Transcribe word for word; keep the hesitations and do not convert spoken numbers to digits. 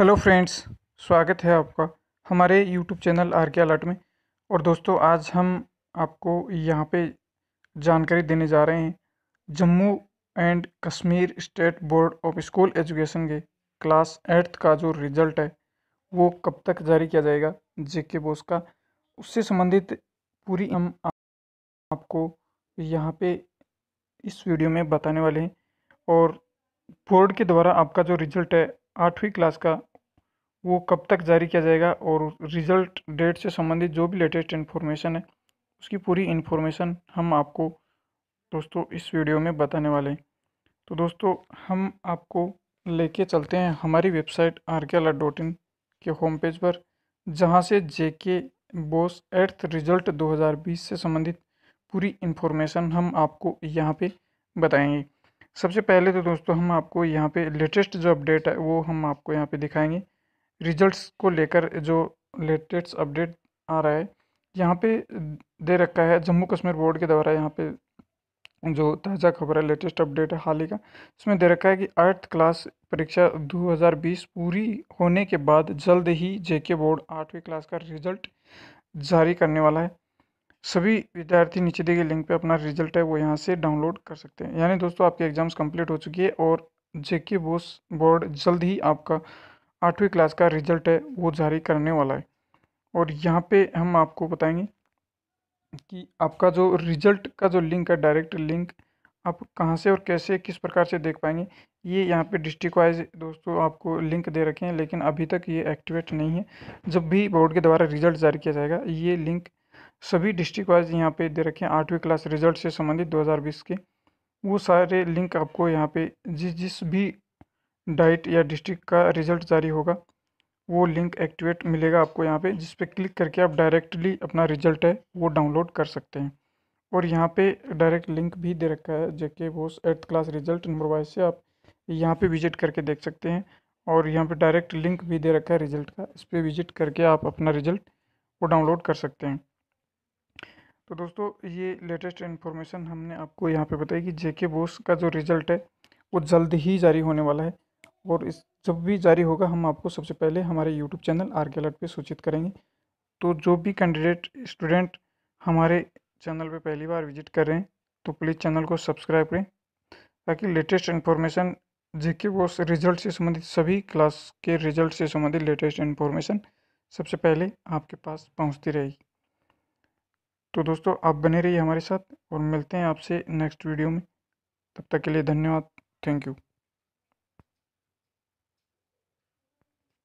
Hello friends, स्वागत है आपका हमारे YouTube channel R K alert में। और दोस्तों, आज हम आपको यहाँ पे जानकारी देने जा रहे हैं Jammu and Kashmir state board of school education के क्लास एट्थ का जो रिज़ल्ट है वो कब तक जारी किया जाएगा जेके बोस का, उससे संबंधित पूरी हम आपको यहाँ पे इस वीडियो में बताने वाले हैं। और बोर्ड के द्वारा आपका जो रिज़ल्ट है आठवीं क्लास का वो कब तक जारी किया जाएगा और रिज़ल्ट डेट से संबंधित जो भी लेटेस्ट इन्फॉर्मेशन है उसकी पूरी इन्फॉर्मेशन हम आपको दोस्तों इस वीडियो में बताने वाले हैं। तो दोस्तों, हम आपको लेके चलते हैं हमारी website R K alert dot in के होम पेज पर, जहां से जेके बोस एट्थ रिज़ल्ट दो हज़ार बीस से संबंधित पूरी इन्फॉर्मेशन हम आपको यहाँ पे बताएंगे। सबसे पहले तो दोस्तों, हम आपको यहाँ पे लेटेस्ट जो अपडेट है वो हम आपको यहाँ पे दिखाएंगे। रिजल्ट्स को लेकर जो लेटेस्ट अपडेट आ रहा है यहाँ पे दे रखा है जम्मू कश्मीर बोर्ड के द्वारा। यहाँ पे जो ताज़ा खबर है, लेटेस्ट अपडेट है हाल ही का, इसमें दे रखा है कि आठवीं क्लास परीक्षा दो हज़ार बीस पूरी होने के बाद जल्द ही जेके बोर्ड आठवीं क्लास का रिजल्ट जारी करने वाला है। सभी विद्यार्थी नीचे दिए गए लिंक पे अपना रिजल्ट है वो यहाँ से डाउनलोड कर सकते हैं। यानी दोस्तों, आपकी एग्ज़ाम्स कंप्लीट हो चुकी है और जेके बोस बोर्ड जल्द ही आपका आठवीं क्लास का रिजल्ट है वो जारी करने वाला है। और यहाँ पे हम आपको बताएंगे कि आपका जो रिज़ल्ट का जो लिंक है, डायरेक्ट लिंक आप कहाँ से और कैसे किस प्रकार से देख पाएंगे। ये यहाँ पे डिस्ट्रिक्ट वाइज दोस्तों आपको लिंक दे रखे हैं, लेकिन अभी तक ये एक्टिवेट नहीं है। जब भी बोर्ड के द्वारा रिजल्ट जारी किया जाएगा, ये लिंक सभी डिस्ट्रिक्ट वाइज यहाँ पे दे रखे हैं। आठवीं क्लास रिजल्ट से संबंधित दो हज़ार बीस के वो सारे लिंक आपको यहाँ पे जिस जिस भी डाइट या डिस्ट्रिक्ट का रिजल्ट जारी होगा वो लिंक एक्टिवेट मिलेगा आपको यहाँ पे, जिस पे क्लिक करके आप डायरेक्टली अपना रिजल्ट है वो डाउनलोड कर सकते हैं। और यहाँ पे डायरेक्ट लिंक भी दे रखा है JK BOSE eighth class result number wise से, आप यहाँ पर विजिट करके देख सकते हैं। और यहाँ पर डायरेक्ट लिंक भी दे रखा है रिजल्ट का, इस पर विजिट करके आप अपना रिजल्ट वो डाउनलोड कर सकते हैं। तो दोस्तों, ये लेटेस्ट इन्फॉर्मेशन हमने आपको यहाँ पे बताई कि जेके बोस का जो रिज़ल्ट है वो जल्द ही जारी होने वाला है। और इस जब भी जारी होगा, हम आपको सबसे पहले हमारे YouTube channel R K alert पे सूचित करेंगे। तो जो भी कैंडिडेट स्टूडेंट हमारे चैनल पे पहली बार विजिट कर रहे हैं तो प्लीज़ चैनल को सब्सक्राइब करें, ताकि latest information JK BOSE result से संबंधित, सभी क्लास के रिज़ल्ट से संबंधित लेटेस्ट इन्फॉर्मेशन सबसे पहले आपके पास पहुँचती रहेगी। तो दोस्तों, आप बने रहिए हमारे साथ और मिलते हैं आपसे नेक्स्ट वीडियो में। तब तक के लिए धन्यवाद, थैंक यू।